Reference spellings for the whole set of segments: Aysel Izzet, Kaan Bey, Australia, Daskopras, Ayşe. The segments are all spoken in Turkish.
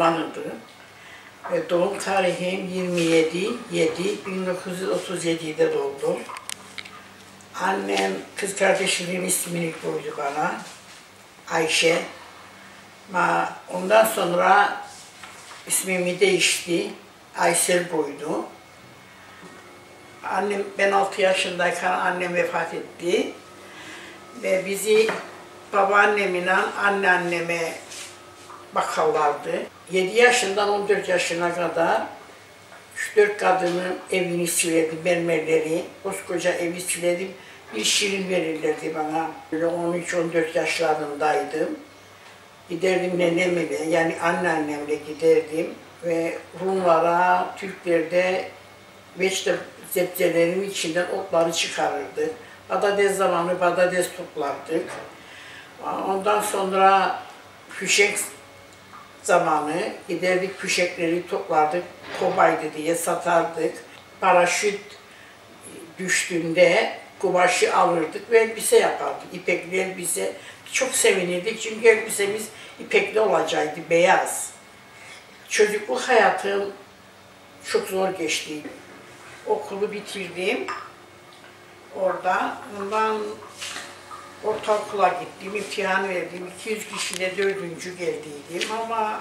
kutlanırdı. Doğum tarihim 27.07.1937'de doğdum. Annem, kız kardeşimin ismini koydu bana, Ayşe. Ondan sonra ismimi değişti, Aysel koydu. Annem, ben 6 yaşındayken annem vefat etti. Ve bizi babaannemle anneanneme bakarlardı. 7 yaşından 14 yaşına kadar 3-4 kadının evini siledim, mermerleri, koskoca evi siledim. Bir şirin verirlerdi bana. Böyle 13-14 yaşlarındaydım. Giderdim nenemle, yani anneannemle giderdim. Ve Rumlara, Türklerde veçte zepçelerin içinden otları çıkarırdı. Patates zamanı patates toplardık. Ondan sonra püşek zamanı giderdik, püşekleri toplardık, kobaydı diye satardık. Paraşüt düştüğünde kumaşı alırdık ve elbise yapardık, ipekli elbise. Çok sevinirdik çünkü elbisemiz ipekli olacaktı, beyaz. Çocukluk hayatım çok zor geçti. Okulu bitirdim orada. Ondan ortaokula gittim, imtihan verdim. 200 kişiyle 4. geldiydim ama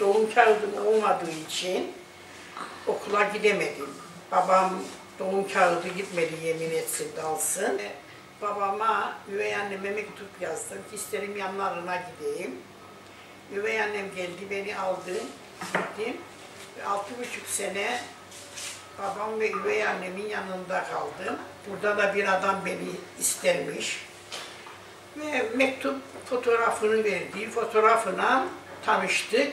doğum kağıdım olmadığı için okula gidemedim. Babam doğum kağıdı gitmedi, yemin etsin de alsın. Babama, üvey anneme mektup yazdım ki isterim yanlarına gideyim. Üvey annem geldi, beni aldı, gittim. 6,5 sene babam ve üvey annemin yanında kaldım. Burada da bir adam beni istermiş. Ve mektup fotoğrafını verdi, fotoğrafına tanıştık.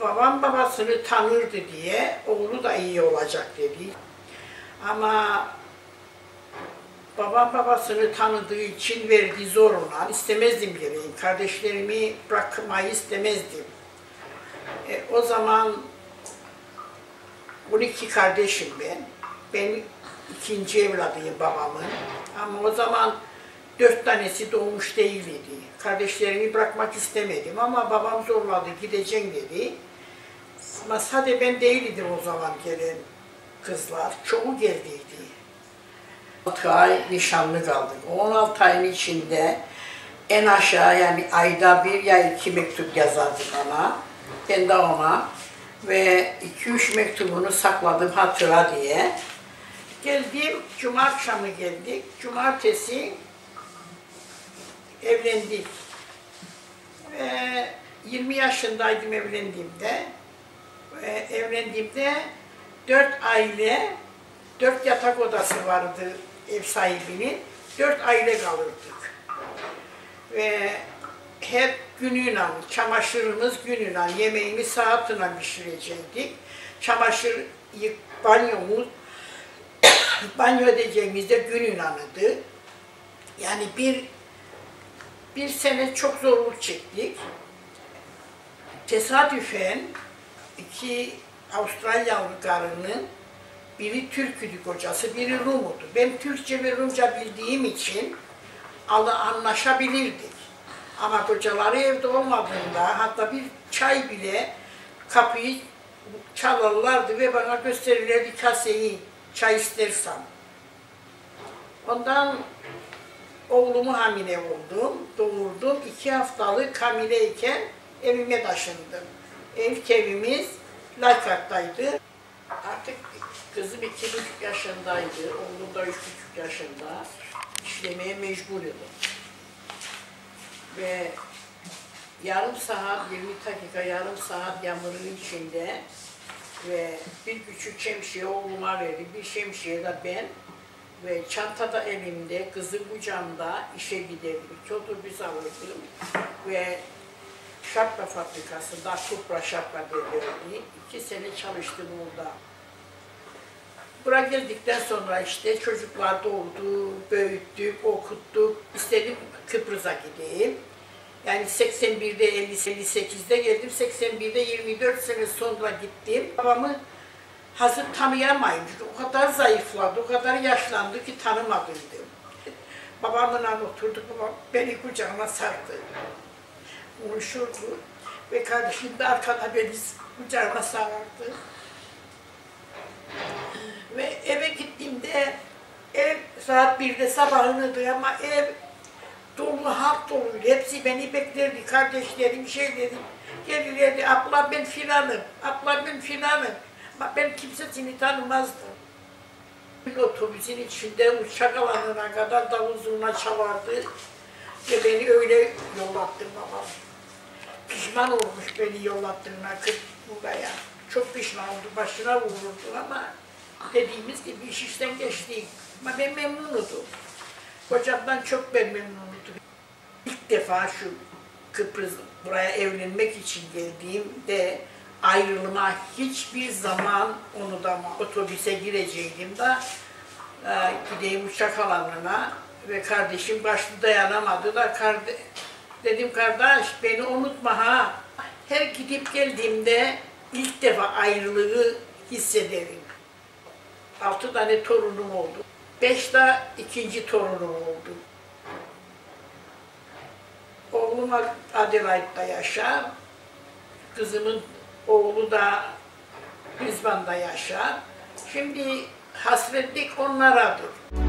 Babam babasını tanırdı diye, oğlu da iyi olacak dedi. Ama babam babasını tanıdığı için verdi zoruna. İstemezdim geleyim, kardeşlerimi bırakmayı istemezdim. O zaman 12 kardeşim ben. Ben ikinci evladıyım babamın. Ama o zaman 4 tanesi doğmuş değildi. Kardeşlerimi bırakmak istemedim ama babam zorladı, gideceğim dedi. Ama sadece ben değildim o zaman gelen kızlar, çoğu geldiydi. 6 ay nişanlı kaldık. O 16 ayın içinde en aşağı yani ayda 1 ya 2 mektup yazardı bana. Ben de ona. Ve 2-3 mektubunu sakladım hatıra diye. Geldim, cuma akşamı geldik. Cumartesi evlendik. Ve 20 yaşındaydım evlendiğimde. Evlendiğimde 4 aile, 4 yatak odası vardı ev sahibinin. 4 aile kalırdık. Ve hep günüyle, çamaşırımız günüyle, yemeğimiz saatine pişirecektik. Çamaşır, banyomuz, banyo edeceğimiz de günüyle idi. Yani bir sene çok zorluk çektik. Tesadüfen 2 Avustralyalı karının biri Türk'üydü kocası, biri Rum'udu. Ben Türkçe ve Rumca bildiğim için anlaşabilirdik. Ama kocaları evde olmadığında hatta bir çay bile kapıyı çalarlardı ve bana gösterirlerdi kaseyi, çay istersem. Ondan oğlumu hamile oldum, doğurdum. 2 haftalık hamileyken evime taşındım. İlk evimiz Leykart'taydı. Artık kızım 2,5 yaşındaydı, oğlum da 3,5 yaşında. İşlemeye mecburdu. Ve yarım saat, 20 dakika yarım saat yağmurun içinde ve bir küçük şemsiye oğluma verdi, bir şemsiye de ben ve çantada elimde, kızı kucağımda işe giderdim. Otobüs alırdım ve şapka fabrikasında Daskopras şapka derdi. 2 sene çalıştım orada. Buraya geldikten sonra işte çocuklar doğdu, büyüttük, okuttuk. İstedim Kıbrıs'a gideyim. Yani 81'de 58'de geldim, 81'de 24 sene sonra gittim. Babamı hazır tanıyamayınca o kadar zayıfladı, o kadar yaşlandı ki tanımadıydım. Babamla oturduk, babam beni kucağına sardı. Konuşurdu Ve kardeşim de arkada beni kucağına sarardı. Ve eve gittiğimde ev saat 1'de sabahınıdır ama ev dolu, halk doluydu. Hepsi beni beklerdi, kardeşlerim, şeylerim. Gelirlerdi, abla ben filanım, abla ben filanım. Ama ben kimsesini tanımazdım. Bir otobüsün içinde uçak alanına kadar davuzluğuna çalardı. Ve beni öyle yollattı babam. Pişman olmuş beni yollattığına buraya. Çok pişman oldu, başına vururdu ama dediğimiz gibi iş işten geçti. Ama ben memnunudum. Kocamdan çok ben memnunudum. İlk defa şu Kıbrıs buraya evlenmek için geldiğimde ayrılma hiçbir zaman onu da otobüse gireceğim de gideyim uçak alanına ve kardeşim başlı dayanamadı da dedim kardeş beni unutma ha. Her gidip geldiğimde ilk defa ayrılığı hissederim. 6 tane torunum oldu. 5 de ikinci torunum oldu. Oğlum Adelaide'da yaşar. Kızımın oğlu da Lisbon'da yaşar. Şimdi hasretlik onlaradır.